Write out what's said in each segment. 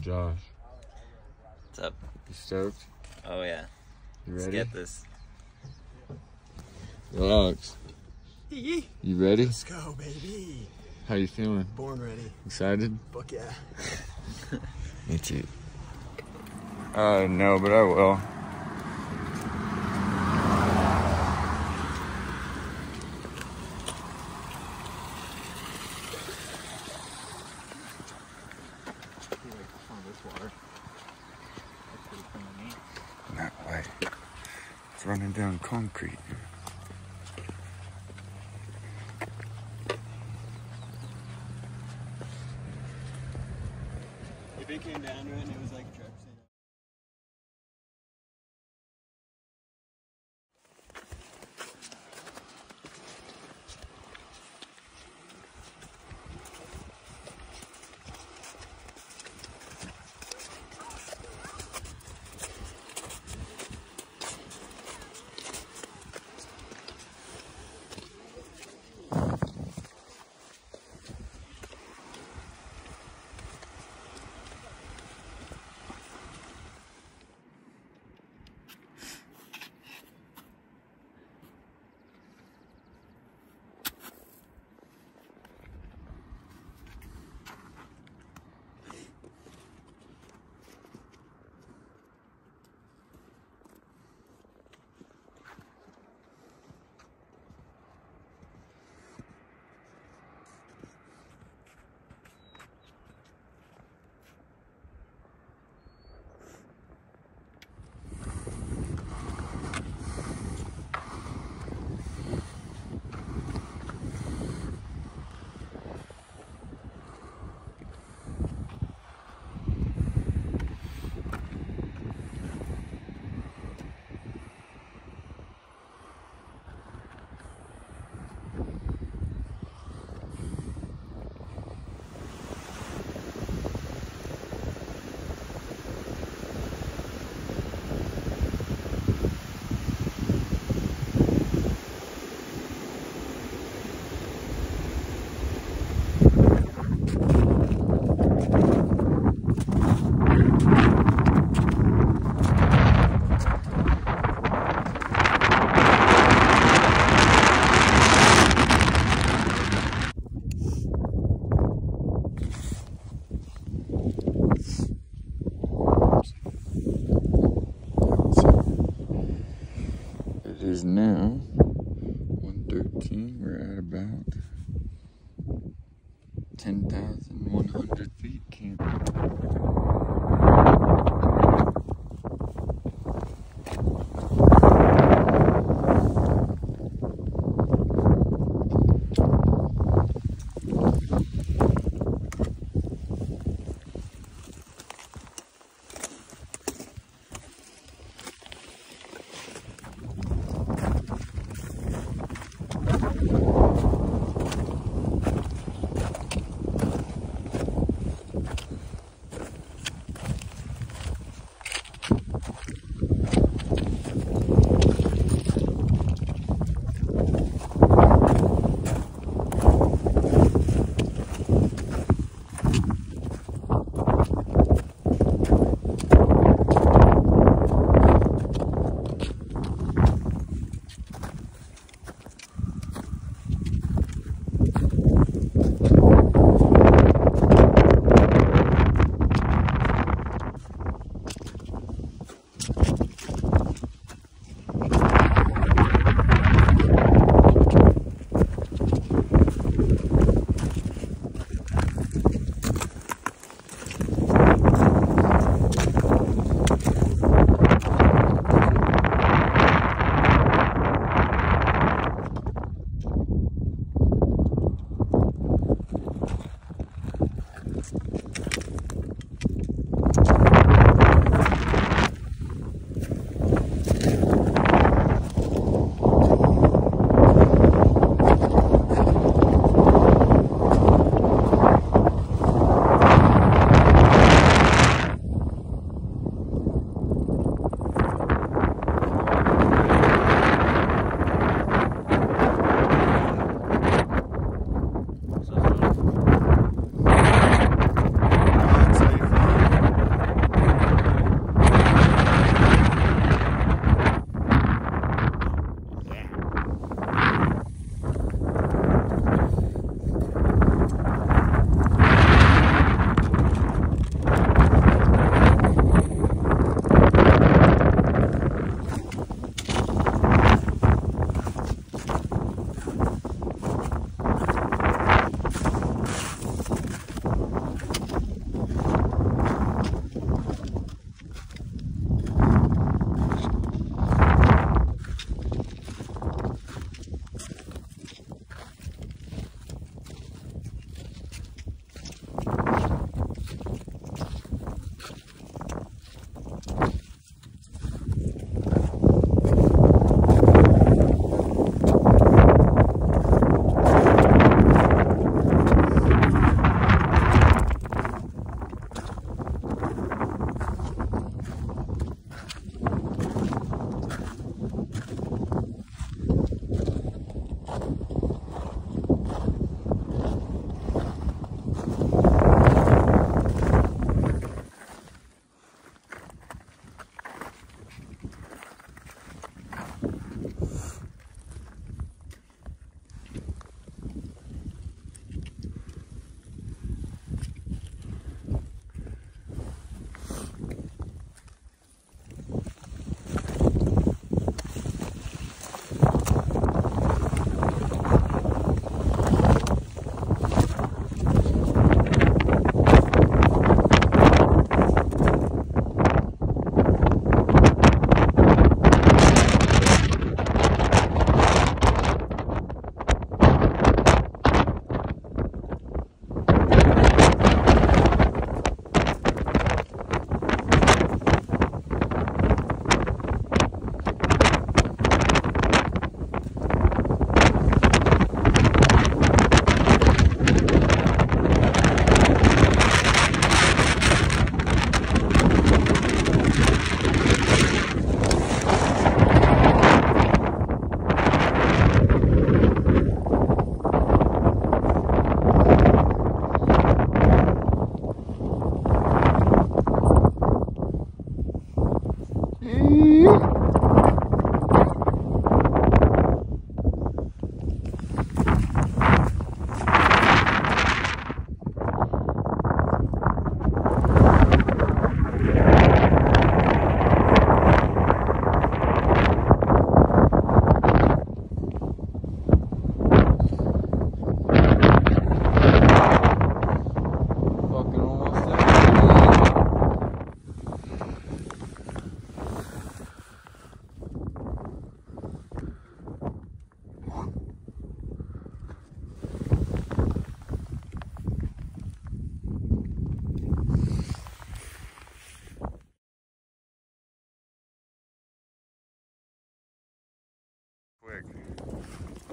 Josh. What's up? You stoked? Oh, yeah. You ready? Let's get this. Yo, Alex. You ready? Let's go, baby. How you feeling? Born ready. Excited? Fuck yeah. Me too. No, but I will. That way. It's running down concrete. If it came down to it, it was like a trap sand. It is now 1:13. We're at about 10,100 feet.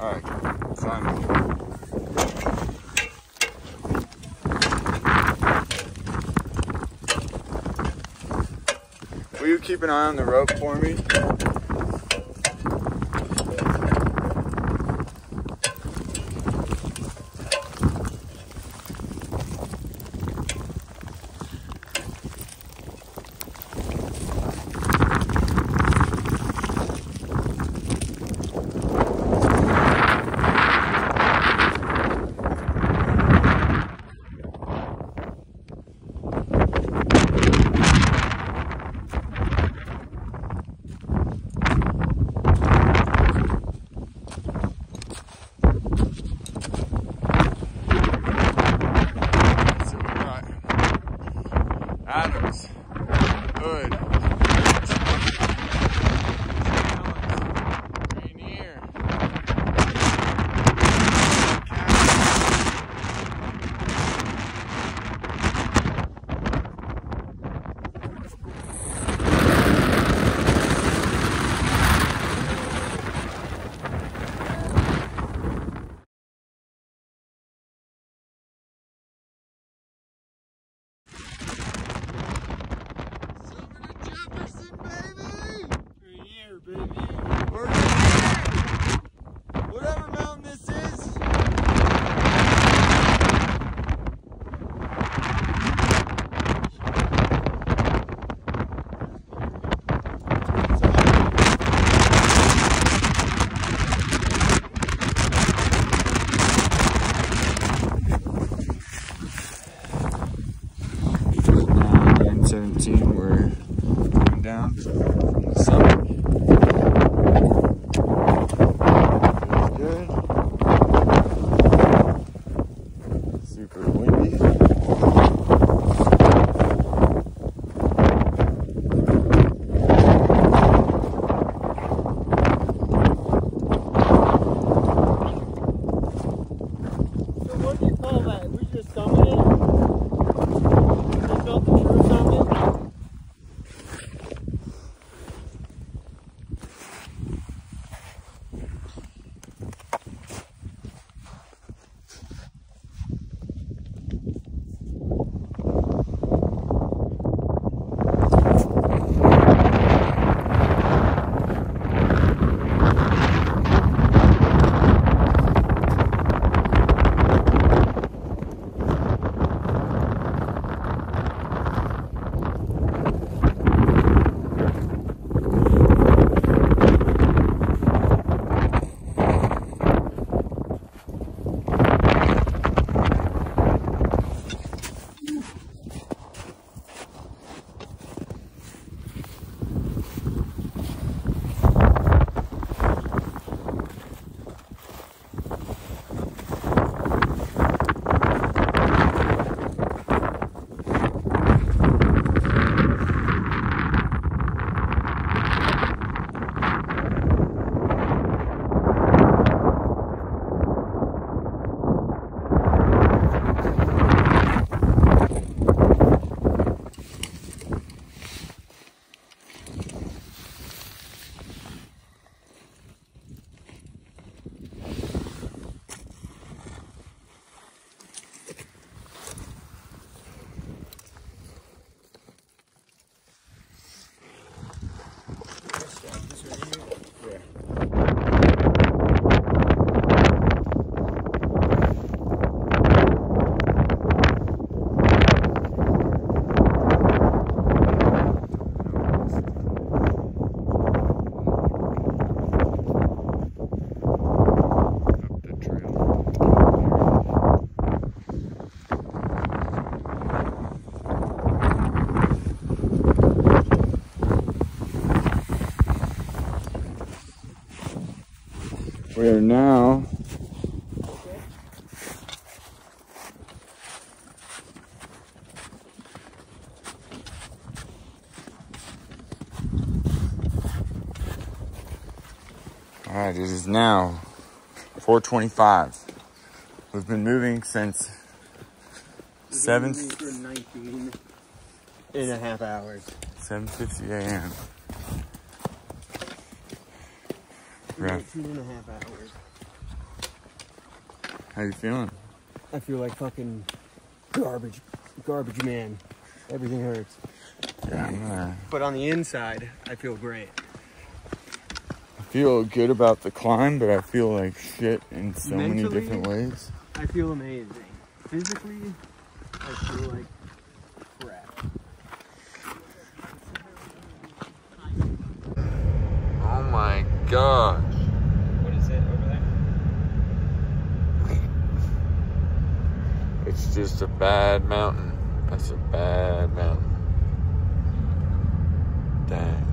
Alright, Simon. Will you keep an eye on the rope for me? Adams, Hood, Jones, Rainier, we're going down the summit. Feels good. Super windy. So what do you call that? We just summited? Just built the true summit? We are now alright, it is now 4:25. We've been moving since 7 for 19.5 hours. 7:50 a.m. Right. 2.5 hours. How you feeling? I feel like fucking garbage man. Everything hurts. Yeah. But on the inside, I feel great. I feel good about the climb, but I feel like shit in so many different ways. I feel amazing. Physically, I feel like crap. Oh my gosh. What is it over there? It's just a bad mountain. That's a bad mountain. Dang.